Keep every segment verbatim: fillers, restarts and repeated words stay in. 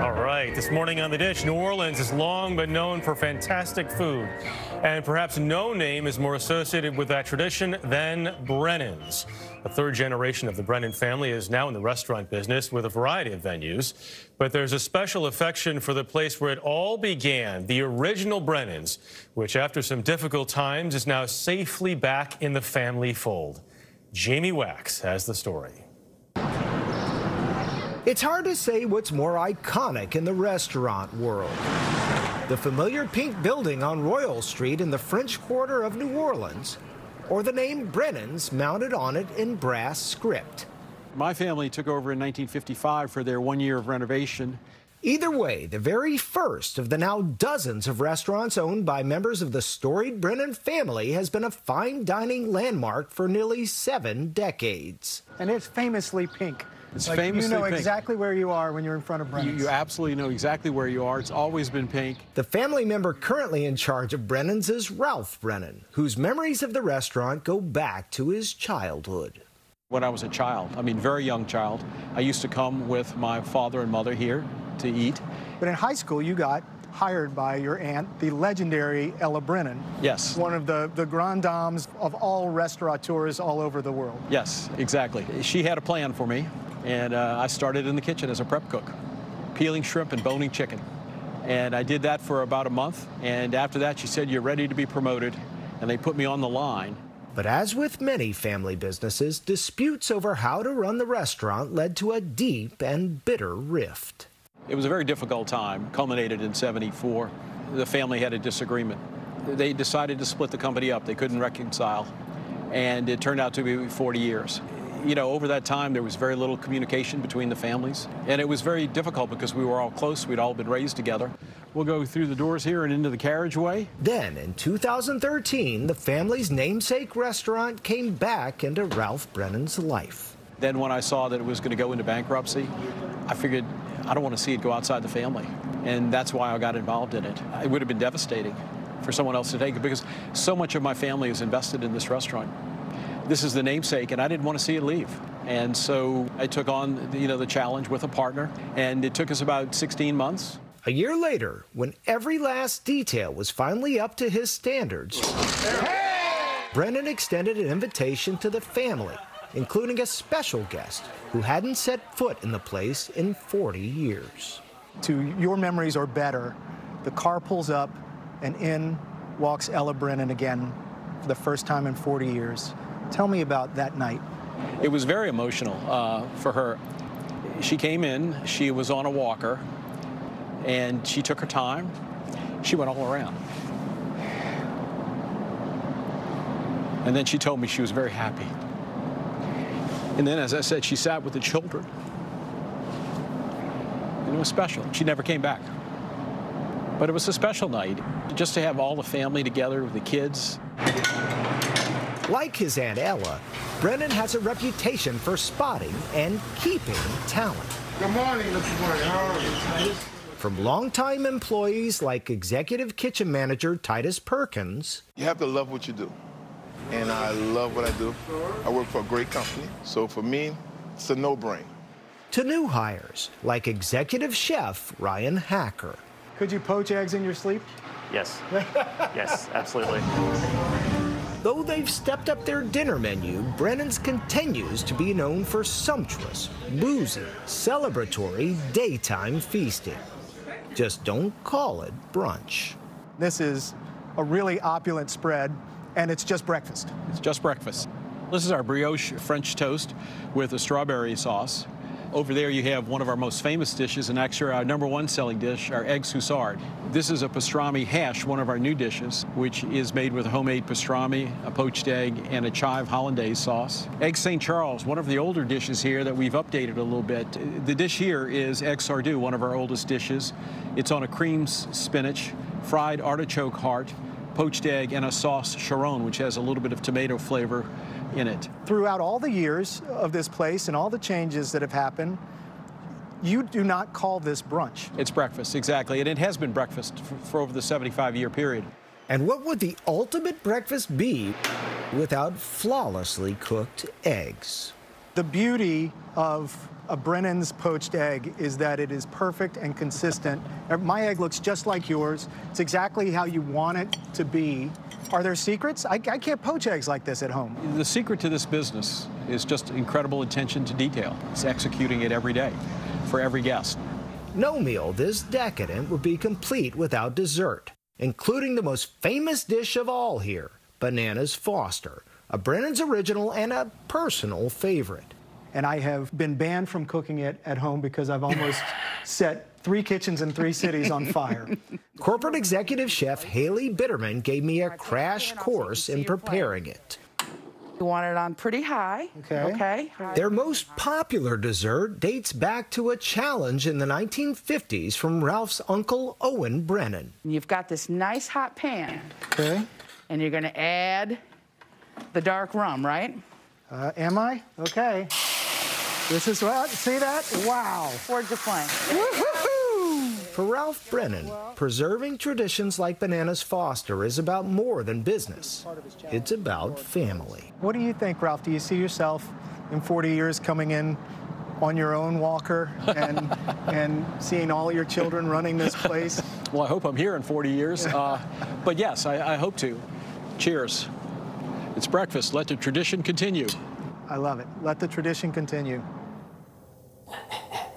All right, this morning on The Dish, New Orleans is long been known for fantastic food, and perhaps no name is more associated with that tradition than Brennan's. The third generation of the Brennan family is now in the restaurant business with a variety of venues, but there's a special affection for the place where it all began, the original Brennan's, which after some difficult times is now safely back in the family fold. Jamie Wax has the story. It's hard to say what's more iconic in the restaurant world. The familiar pink building on Royal Street in the French Quarter of New Orleans, or the name Brennan's mounted on it in brass script. My family took over in nineteen fifty-five for their one year of renovation. Either way, the very first of the now dozens of restaurants owned by members of the storied Brennan family has been a fine dining landmark for nearly seven decades. And it's famously pink. It's like, famously you know pink. Exactly where you are when you're in front of Brennan's. You, you absolutely know exactly where you are. It's always been pink. The family member currently in charge of Brennan's is Ralph Brennan, whose memories of the restaurant go back to his childhood. When I was a child, I mean, very young child, I used to come with my father and mother here to eat. But in high school, you got hired by your aunt, the legendary Ella Brennan. Yes. One of the, the grand dames of all restaurateurs all over the world. Yes, exactly. She had a plan for me. And uh, I started in the kitchen as a prep cook, peeling shrimp and boning chicken. And I did that for about a month. And after that, she said, "You're ready to be promoted." And they put me on the line. But as with many family businesses, disputes over how to run the restaurant led to a deep and bitter rift. It was a very difficult time, culminated in seventy-four. The family had a disagreement. They decided to split the company up. They couldn't reconcile. And it turned out to be forty years. You know, over that time, there was very little communication between the families, and it was very difficult because we were all close. We'd all been raised together. We'll go through the doors here and into the carriageway. Then, in two thousand thirteen, the family's namesake restaurant came back into Ralph Brennan's life. Then when I saw that it was going to go into bankruptcy, I figured I don't want to see it go outside the family, and that's why I got involved in it. It would have been devastating for someone else to take it because so much of my family is invested in this restaurant. This is the namesake, and I didn't want to see it leave. And so I took on, you know, the challenge with a partner, and it took us about sixteen months. A year later, when every last detail was finally up to his standards, hey! Brennan extended an invitation to the family, including a special guest who hadn't set foot in the place in forty years. To your memories or better, the car pulls up, and in walks Ella Brennan again for the first time in forty years. Tell me about that night. It was very emotional uh, for her. She came in, she was on a walker, and she took her time. She went all around. And then she told me she was very happy. And then, as I said, she sat with the children. And it was special. She never came back. But it was a special night, just to have all the family together with the kids. Like his Aunt Ella, Brennan has a reputation for spotting and keeping talent. Good morning, Mister Brennan. How are you, Titus? From longtime employees like executive kitchen manager Titus Perkins. You have to love what you do, and I love what I do. I work for a great company, so for me, it's a no-brainer. To new hires like executive chef Ryan Hacker. Could you poach eggs in your sleep? Yes. Yes, absolutely. Though they've stepped up their dinner menu, Brennan's continues to be known for sumptuous, boozy, celebratory daytime feasting. Just don't call it brunch. This is a really opulent spread, and it's just breakfast. It's just breakfast. This is our brioche French toast with a strawberry sauce. Over there you have one of our most famous dishes, and actually our number one selling dish, our eggs Hussard. This is a pastrami hash, one of our new dishes, which is made with homemade pastrami, a poached egg, and a chive hollandaise sauce. Egg Saint Charles, one of the older dishes here that we've updated a little bit. The dish here is egg Sardou, one of our oldest dishes. It's on a cream spinach, fried artichoke heart, poached egg, and a sauce Charron, which has a little bit of tomato flavor in it. Throughout all the years of this place and all the changes that have happened, you do not call this brunch. It's breakfast, exactly, and it has been breakfast for, for over the seventy-five year period. And what would the ultimate breakfast be without flawlessly cooked eggs? The beauty of a Brennan's poached egg is that it is perfect and consistent. My egg looks just like yours. It's exactly how you want it to be. Are there secrets? I, I can't poach eggs like this at home. The secret to this business is just incredible attention to detail. It's executing it every day for every guest. No meal this decadent would be complete without dessert, including the most famous dish of all here, Bananas Foster, a Brennan's original and a personal favorite. And I have been banned from cooking it at home because I've almost set three kitchens in three cities on fire. Corporate executive chef Haley Bitterman gave me a crash course in preparing it. You want it on pretty high. Okay. okay. Their most popular dessert dates back to a challenge in the nineteen fifties from Ralph's uncle, Owen Brennan. You've got this nice hot pan. Okay. And you're going to add the dark rum, right? Uh, am I? Okay. This is what? See that? Wow. Towards the flank. Woo-hoo-hoo! For Ralph Brennan, preserving traditions like Bananas Foster is about more than business. It's about family. What do you think, Ralph? Do you see yourself in forty years coming in on your own walker and, and seeing all your children running this place? Well, I hope I'm here in forty years. Uh, but yes, I, I hope to. Cheers. It's breakfast. Let the tradition continue. I love it. Let the tradition continue.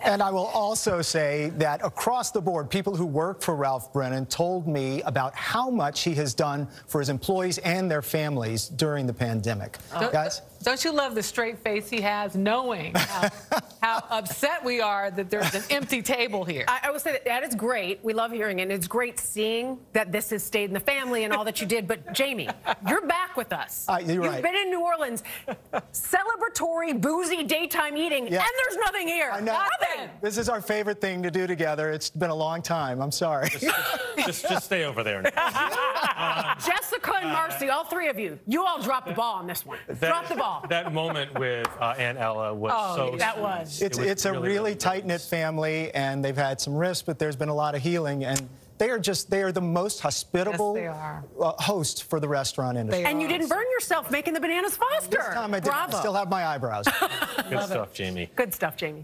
And I will also say that across the board, people who work for Ralph Brennan told me about how much he has done for his employees and their families during the pandemic. Uh, Guys? Don't you love the straight face he has, knowing how, how upset we are that there's an empty table here? I, I will say that, that is great. We love hearing it. And it's great seeing that this has stayed in the family and all that you did. But, Jamie, you're back with us. Uh, you're You've right. been in New Orleans, celebratory, boozy, daytime eating, yeah. and there's nothing here. I know. Nothing. This is our favorite thing to do together. It's been a long time. I'm sorry. Just, just, just stay over there. uh, Jessica and Marcy, all three of you, you all dropped the ball on this one. That, dropped the ball. That moment with uh, Aunt Ella was oh, so... that sweet. was. It's, it was it's really, a really, really tight-knit family, and they've had some risks, but there's been a lot of healing, and they are just, they are the most hospitable yes, uh, host for the restaurant industry. They and are. You didn't burn yourself making the Bananas Foster. This time I did. Bravo. I still have my eyebrows. Good Love stuff, it. Jamie. Good stuff, Jamie.